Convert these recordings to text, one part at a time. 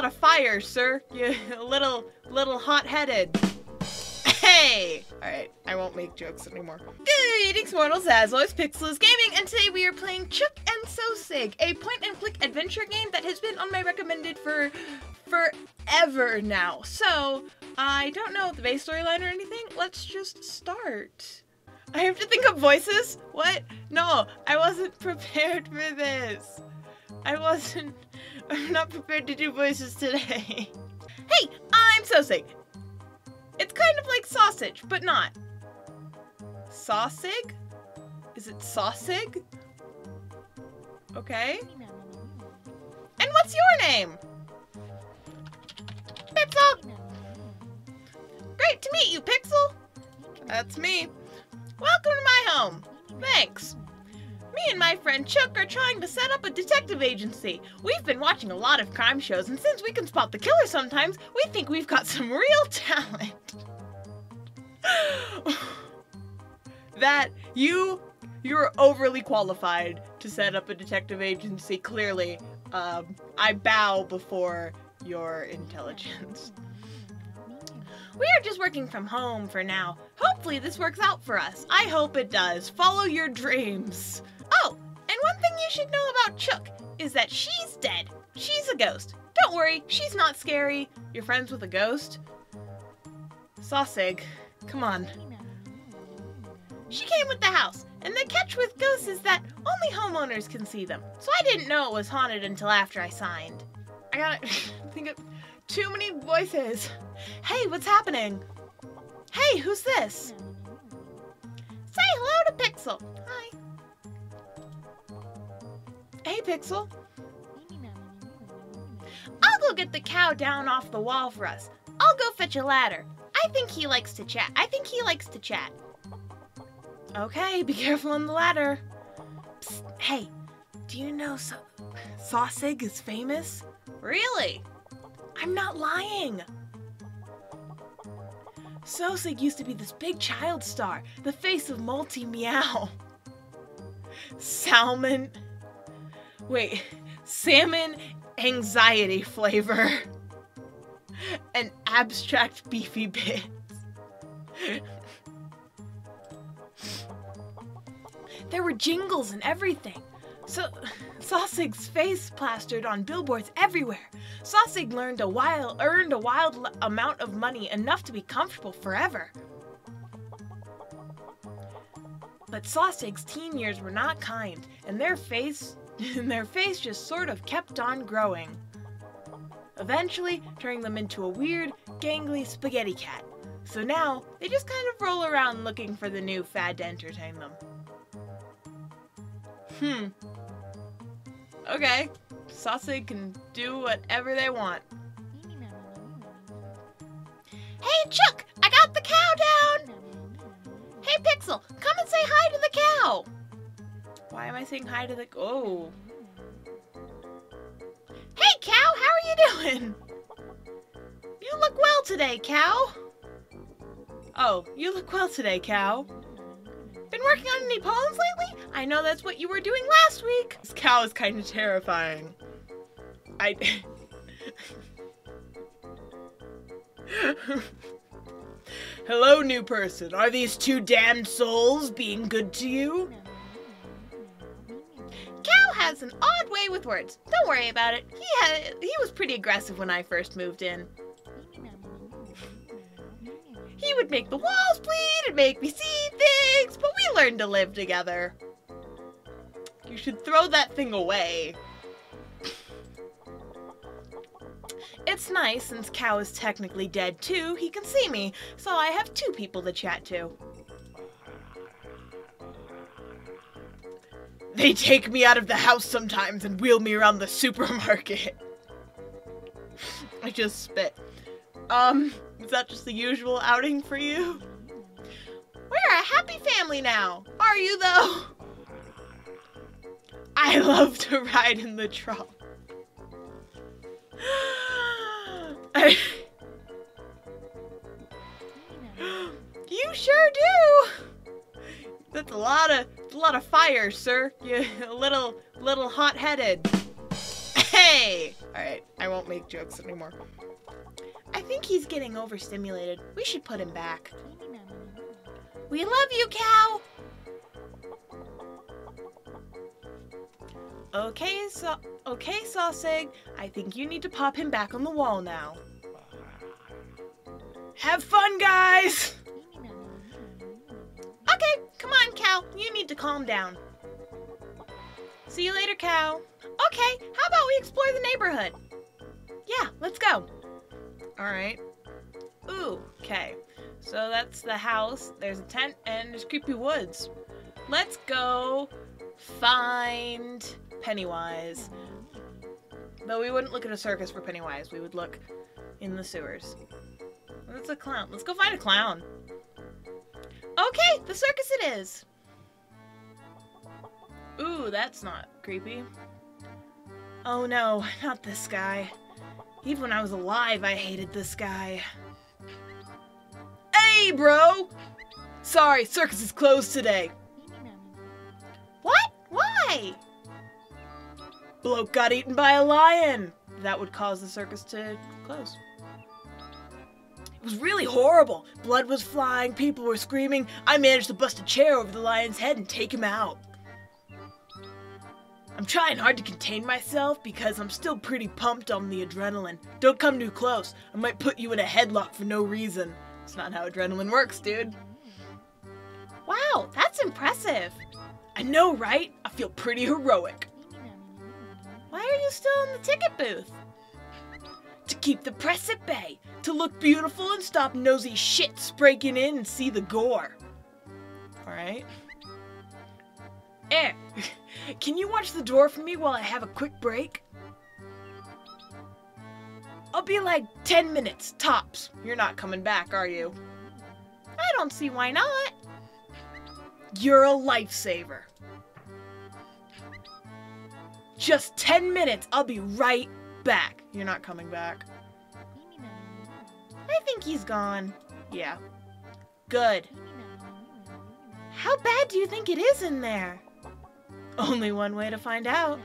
lot of fire, sir. You're a little hot-headed. Hey! Alright, I won't make jokes anymore. Greetings, mortals, as always, Pixel is Gaming, and today we are playing Chook and Sosig, a point-and-click adventure game that has been on my recommended for forever now. So, I don't know the base storyline or anything. Let's just start. I have to think of voices? What? No, I wasn't prepared for this. I'm not prepared to do voices today. Hey, I'm Sosig. It's kind of like sausage, but not. Sosig? Is it Sosig? Okay. And what's your name? Pixel! Great to meet you, Pixel! That's me. Welcome to my home. Thanks. Me and my friend Chook are trying to set up a detective agency. We've been watching a lot of crime shows, and since we can spot the killer sometimes, we think we've got some real talent. That you're overly qualified to set up a detective agency, clearly. I bow before your intelligence. We are just working from home for now. Hopefully this works out for us. I hope it does. Follow your dreams. Oh, and one thing you should know about Chook is that she's dead. She's a ghost. Don't worry, she's not scary. You're friends with a ghost? Sosig, come on. She came with the house, and the catch with ghosts is that only homeowners can see them. So I didn't know it was haunted until after I signed. I gotta think of too many voices. Hey, what's happening? Hey, who's this? Say hello to Pixel. Hi. Hey, Pixel. I'll go get the cow down off the wall for us. I'll go fetch a ladder. I think he likes to chat. Okay, be careful on the ladder. Psst, hey, do you know Sosig is famous? Really? I'm not lying. Sosig used to be this big child star, the face of Multi-Meow. Salmon... Wait, salmon anxiety flavor. An abstract beefy bit. There were jingles and everything. So, Sosig's face plastered on billboards everywhere. Sosig earned a wild amount of money, enough to be comfortable forever. But Sosig's teen years were not kind, and their face just sort of kept on growing, eventually turning them into a weird, gangly spaghetti cat. So now, they just kind of roll around looking for the new fad to entertain them. Okay. Sosig can do whatever they want. Hey, Chook! I got the cow down! Hey, Pixel! Come and say hi to the cow! Why am I saying hi to the... Oh. Hey, cow! How are you doing? You look well today, cow. Oh, you look well today, cow. Been working on any poems lately? I know that's what you were doing last week. This cow is kind of terrifying. Hello, new person. Are these two damned souls being good to you? Cow has an odd way with words. Don't worry about it. He was pretty aggressive when I first moved in. He would make the walls bleed and make me see things, but we learned to live together. You should throw that thing away. It's nice, since Cow is technically dead too, he can see me, so I have two people to chat to. They take me out of the house sometimes and wheel me around the supermarket. I just spit. Is that just the usual outing for you? We're a happy family now. Are you, though? I love to ride in the trough. You sure do. That's a lot of fire, sir. You're a little hot-headed. Hey. All right. Alright, I won't make jokes anymore. I think he's getting overstimulated. We should put him back. We love you, cow! Okay, Sosig. I think you need to pop him back on the wall now. Have fun, guys! Okay, come on, cow. You need to calm down. See you later, cow. Okay, how about we explore the neighborhood? Yeah, let's go. Alright. Ooh, okay. So that's the house. There's a tent and there's creepy woods. Let's go find Pennywise. Though we wouldn't look at a circus for Pennywise. We would look in the sewers. That's a clown. Let's go find a clown. Okay, the circus it is. Ooh, that's not creepy. Oh no, not this guy. Even when I was alive, I hated this guy. Hey, bro! Sorry, circus is closed today. What? Why? Bloke got eaten by a lion. That would cause the circus to close. It was really horrible. Blood was flying, people were screaming. I managed to bust a chair over the lion's head and take him out. I'm trying hard to contain myself because I'm still pretty pumped on the adrenaline. Don't come too close. I might put you in a headlock for no reason. That's not how adrenaline works, dude. Wow, that's impressive. I know, right? I feel pretty heroic. Why are you still in the ticket booth? To keep the press at bay. To look beautiful and stop nosy shits breaking in and see the gore. Alright. Eh, can you watch the door for me while I have a quick break? I'll be like 10 minutes, tops. You're not coming back, are you? I don't see why not. You're a lifesaver. Just 10 minutes, I'll be right back. You're not coming back. I think he's gone. Yeah. Good. How bad do you think it is in there? Only one way to find out.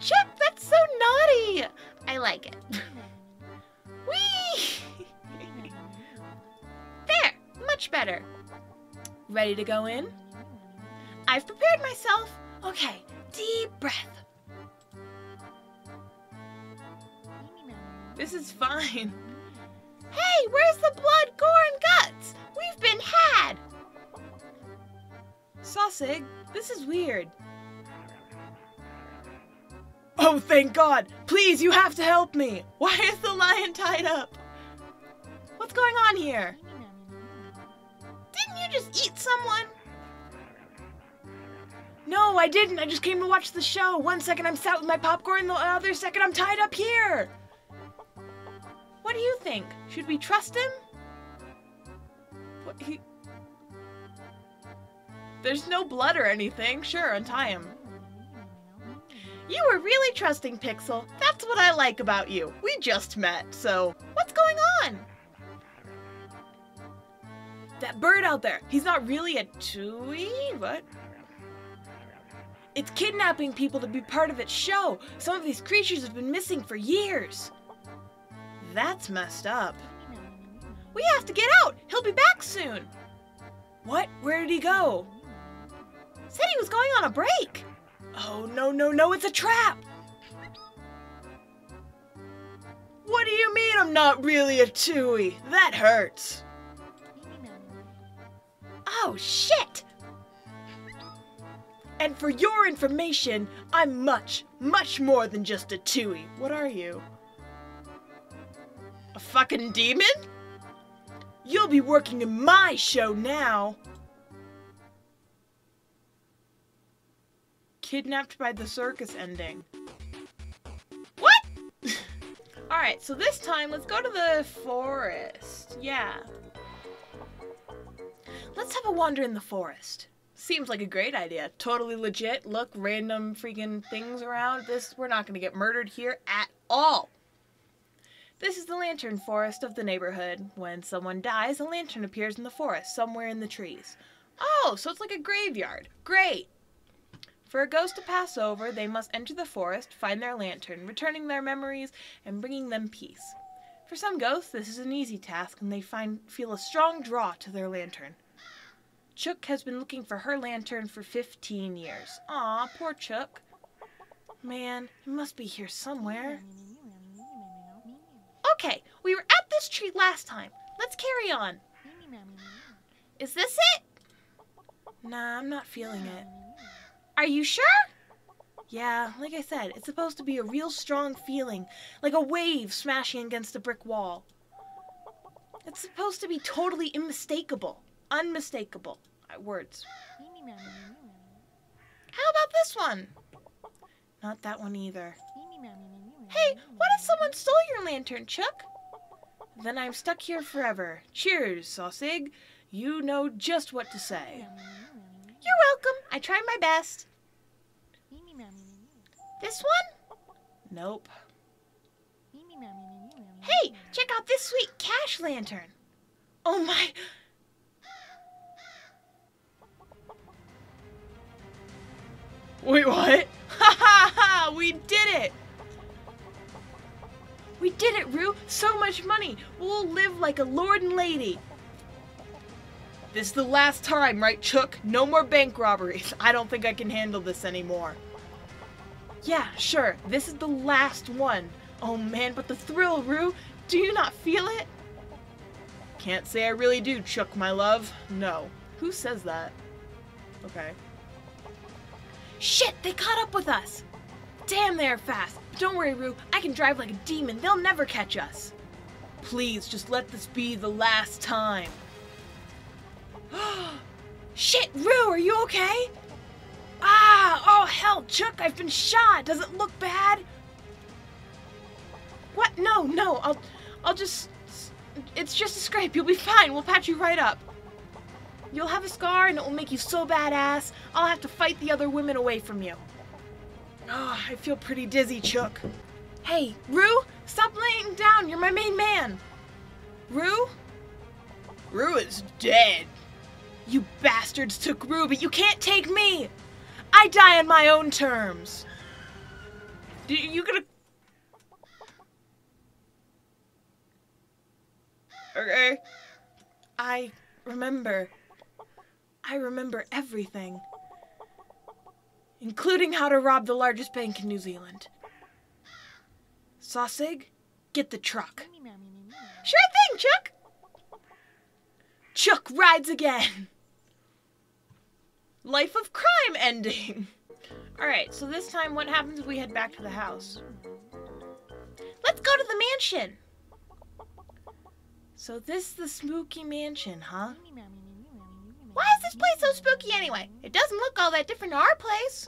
Chuck, that's so naughty! I like it. Whee! There! Much better. Ready to go in? I've prepared myself. Okay, deep breath. This is fine. Hey, where's the blood, gore, and guts? We've been had! Sosig, this is weird. Oh, thank God! Please, you have to help me! Why is the lion tied up? What's going on here? Didn't you just eat someone? No, I didn't. I just came to watch the show. One second I'm sat with my popcorn, the other second I'm tied up here. What do you think? Should we trust him? What, he... There's no blood or anything. Sure, untie him. You were really trusting, Pixel. That's what I like about you. We just met, so... What's going on? That bird out there. He's not really a Tūī? What? It's kidnapping people to be part of its show. Some of these creatures have been missing for years. That's messed up. We have to get out. He'll be back soon. What? Where did he go? Said he was going on a break! Oh, no, no, no, it's a trap! What do you mean I'm not really a Tūī? That hurts! Oh, shit! And for your information, I'm much, much more than just a Tūī. What are you? A fucking demon? You'll be working in my show now! Kidnapped by the circus ending. What? Alright, so this time, let's go to the forest. Yeah. Let's have a wander in the forest. Seems like a great idea. Totally legit. Look, random freaking things around. We're not gonna get murdered here at all. This is the lantern forest of the neighborhood. When someone dies, a lantern appears in the forest, somewhere in the trees. Oh, so it's like a graveyard. Great. For a ghost to pass over, they must enter the forest, find their lantern, returning their memories, and bringing them peace. For some ghosts, this is an easy task, and they feel a strong draw to their lantern. Chook has been looking for her lantern for 15 years. Aw, poor Chook. Man, it must be here somewhere. Okay, we were at this tree last time. Let's carry on. Is this it? Nah, I'm not feeling it. Are you sure? Yeah, like I said, it's supposed to be a real strong feeling, like a wave smashing against a brick wall. It's supposed to be totally unmistakable. Unmistakable. Words. How about this one? Not that one either. Hey, what if someone stole your lantern, Chook? Then I'm stuck here forever. Cheers, Sosig. You know just what to say. You're welcome. I tried my best. This one? Nope. Hey, check out this sweet cash lantern. Oh my... Wait, what? Ha ha ha! We did it! We did it, Rue! So much money! We'll live like a lord and lady! This is the last time, right, Chook? No more bank robberies. I don't think I can handle this anymore. Yeah, sure. This is the last one. Oh man, but the thrill, Rue! Do you not feel it? Can't say I really do, Chook, my love. No. Who says that? Okay. Shit, they caught up with us! Damn, they're fast! But don't worry, Rue, I can drive like a demon. They'll never catch us. Please, just let this be the last time. Shit, Rue, are you okay? Ah, oh hell, Chook, I've been shot. Does it look bad? What? No, I'll just... It's just a scrape. You'll be fine. We'll patch you right up. You'll have a scar, and it will make you so badass, I'll have to fight the other women away from you. Ah, oh, I feel pretty dizzy, Chook. Hey, Rue, stop laying down. You're my main man. Rue? Rue is dead. You bastards took Rue, but you can't take me. I die on my own terms. You gonna... Okay. I remember everything, including how to rob the largest bank in New Zealand. Sosig, get the truck. Sure thing, Chook! Chook rides again! Life of crime ending! Alright, so this time what happens if we head back to the house? Let's go to the mansion! So this is the spooky mansion, huh? Why is this place so spooky anyway? It doesn't look all that different to our place.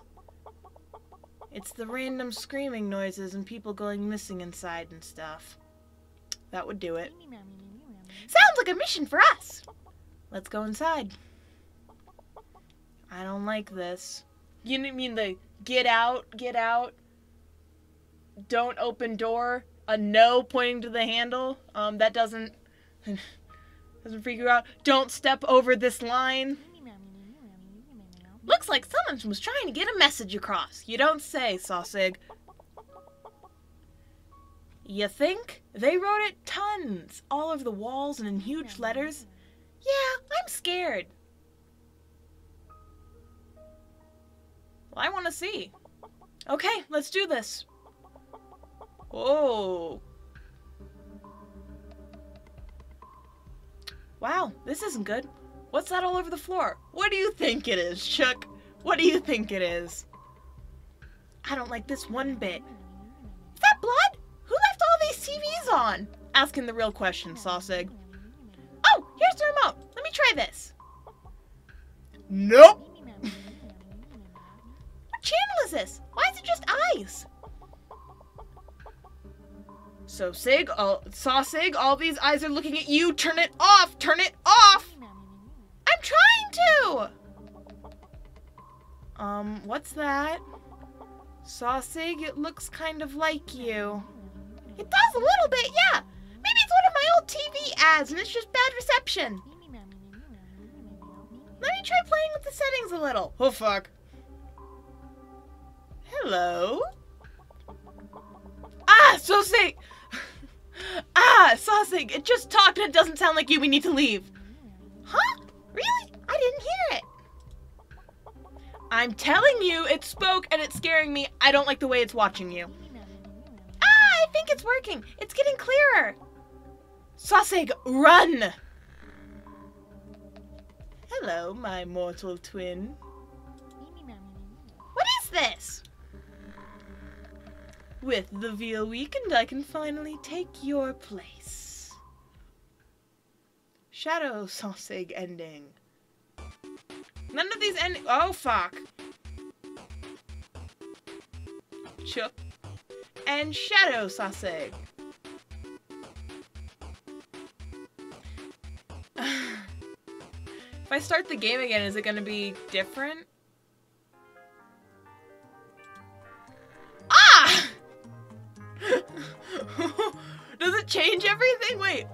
It's the random screaming noises and people going missing inside and stuff. That would do it. Sounds like a mission for us. Let's go inside. I don't like this. You mean the get out, don't open door, a no pointing to the handle? That doesn't freak you out. Don't step over this line. Looks like someone was trying to get a message across. You don't say, Sosig. You think? They wrote it tons, all over the walls and in huge letters. Yeah, I'm scared. Well, I want to see. Okay, let's do this. Whoa. Wow, this isn't good. What's that all over the floor? What do you think it is, Chook? What do you think it is? I don't like this one bit. Is that blood? Who left all these TVs on? Asking the real question, Sosig. Oh, here's the remote. Let me try this. Nope. What channel is this? Why is it just eyes? So, Sosig, all these eyes are looking at you. Turn it off! Turn it off! I'm trying to! What's that? Sosig, it looks kind of like you. It does a little bit, yeah! Maybe it's one of my old TV ads and it's just bad reception. Let me try playing with the settings a little. Oh, fuck. Hello. Ah, Sosig! Ah, Sosig, it just talked and it doesn't sound like you. We need to leave. Huh? Really? I didn't hear it. I'm telling you, it spoke and it's scaring me. I don't like the way it's watching you. Ah, I think it's working. It's getting clearer. Sosig, run! Hello, my mortal twin. What is this? With the veal weakened, I can finally take your place. Shadow Sosig ending. None of these end. Oh, fuck. Chook and Shadow Sosig. If I start the game again, is it gonna be different? Ah! Does it change everything? Wait.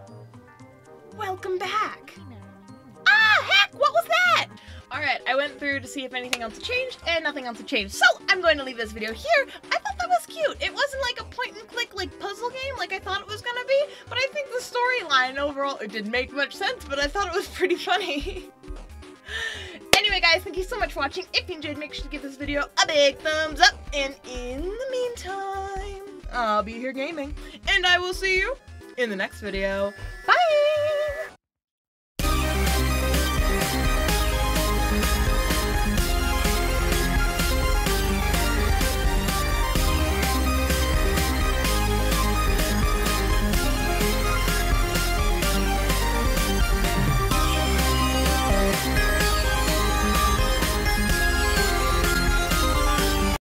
Welcome back. Ah, heck, what was that? Alright, I went through to see if anything else had changed, and nothing else had changed. So, I'm going to leave this video here. I thought that was cute. It wasn't like a point-and-click, like, puzzle game like I thought it was gonna be, but I think the storyline overall, it didn't make much sense, but I thought it was pretty funny. Anyway, guys, thank you so much for watching. If you enjoyed, make sure to give this video a big thumbs up, and in the meantime, I'll be here gaming, and I will see you in the next video. Bye!